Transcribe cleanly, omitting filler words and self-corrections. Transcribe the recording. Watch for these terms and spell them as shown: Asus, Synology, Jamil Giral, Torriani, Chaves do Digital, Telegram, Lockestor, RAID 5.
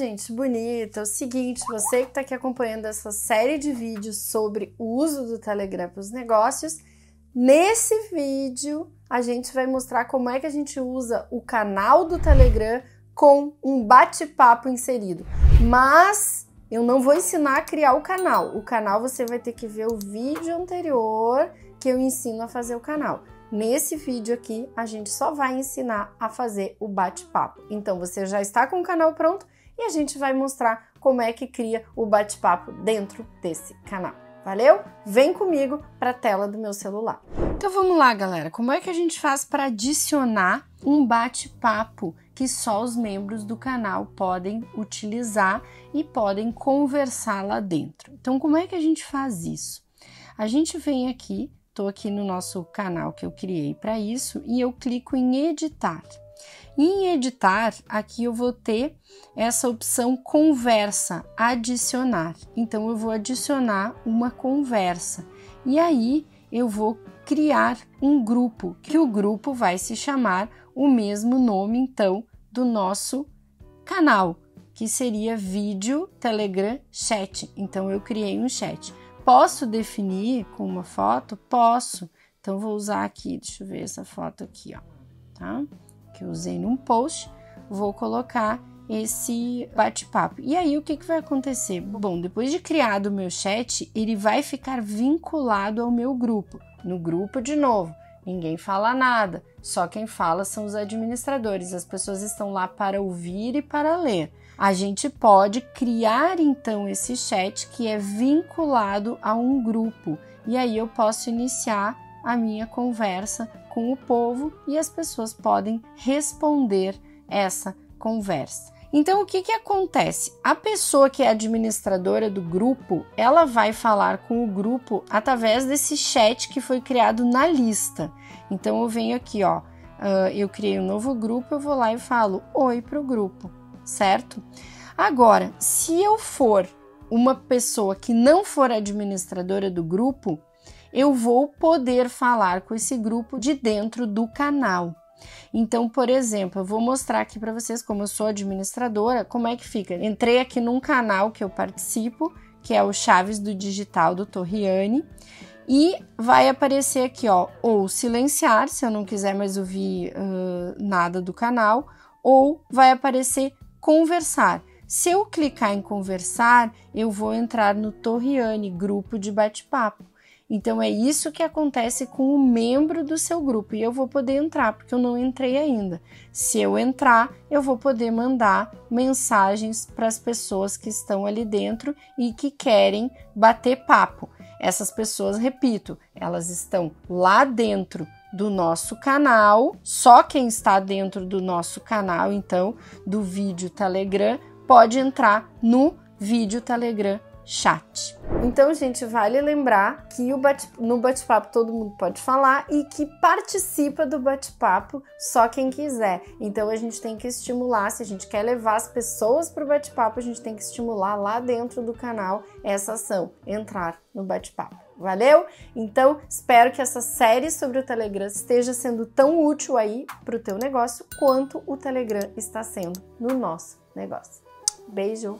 gente bonita, é o seguinte, você que está aqui acompanhando essa série de vídeos sobre o uso do Telegram para os negócios, nesse vídeo a gente vai mostrar como é que a gente usa o canal do Telegram com um bate-papo inserido. Mas eu não vou ensinar a criar o canal. O canal você vai ter que ver o vídeo anterior que eu ensino a fazer o canal. Nesse vídeo aqui, a gente só vai ensinar a fazer o bate-papo. Então, você já está com o canal pronto e a gente vai mostrar como é que cria o bate-papo dentro desse canal. Valeu? Vem comigo para a tela do meu celular. Então, vamos lá, galera. Como é que a gente faz para adicionar um bate-papo que só os membros do canal podem utilizar e podem conversar lá dentro? Então, como é que a gente faz isso? A gente vem aqui... Estou aqui no nosso canal que eu criei para isso e eu clico em editar. E em editar, aqui eu vou ter essa opção conversa, adicionar. Então, eu vou adicionar uma conversa e aí eu vou criar um grupo, que o grupo vai se chamar o mesmo nome, então, do nosso canal, que seria vídeo, Telegram, chat. Então, eu criei um chat. Posso definir com uma foto? Posso. Então, vou usar aqui, deixa eu ver essa foto aqui, ó, tá? Que eu usei num post, vou colocar esse bate-papo. E aí, o que vai acontecer? Bom, depois de criado o meu chat, ele vai ficar vinculado ao meu grupo. No grupo, de novo, ninguém fala nada, só quem fala são os administradores. As pessoas estão lá para ouvir e para ler. A gente pode criar, então, esse chat que é vinculado a um grupo. E aí eu posso iniciar a minha conversa com o povo e as pessoas podem responder essa conversa. Então, o que acontece? A pessoa que é administradora do grupo, ela vai falar com o grupo através desse chat que foi criado na lista. Então, eu venho aqui, ó, eu criei um novo grupo, eu vou lá e falo oi para o grupo, certo? Agora, se eu for uma pessoa que não for administradora do grupo, eu vou poder falar com esse grupo de dentro do canal. Então, por exemplo, eu vou mostrar aqui para vocês, como eu sou administradora, como é que fica. Entrei aqui num canal que eu participo, que é o Chaves do Digital do Torriani, e vai aparecer aqui, ó, ou silenciar, se eu não quiser mais ouvir nada do canal, ou vai aparecer conversar. Se eu clicar em conversar, eu vou entrar no Torriani, grupo de bate-papo. Então, é isso que acontece com o membro do seu grupo. E eu vou poder entrar, porque eu não entrei ainda. Se eu entrar, eu vou poder mandar mensagens para as pessoas que estão ali dentro e que querem bater papo. Essas pessoas, repito, elas estão lá dentro do nosso canal. Só quem está dentro do nosso canal, então, do vídeo Telegram, pode entrar no vídeo Telegram chat. Então, gente, vale lembrar que no bate-papo todo mundo pode falar e que participa do bate-papo só quem quiser. Então, a gente tem que estimular, se a gente quer levar as pessoas para o bate-papo, a gente tem que estimular lá dentro do canal essa ação, entrar no bate-papo. Valeu? Então, espero que essa série sobre o Telegram esteja sendo tão útil aí para o teu negócio quanto o Telegram está sendo no nosso negócio. Beijo!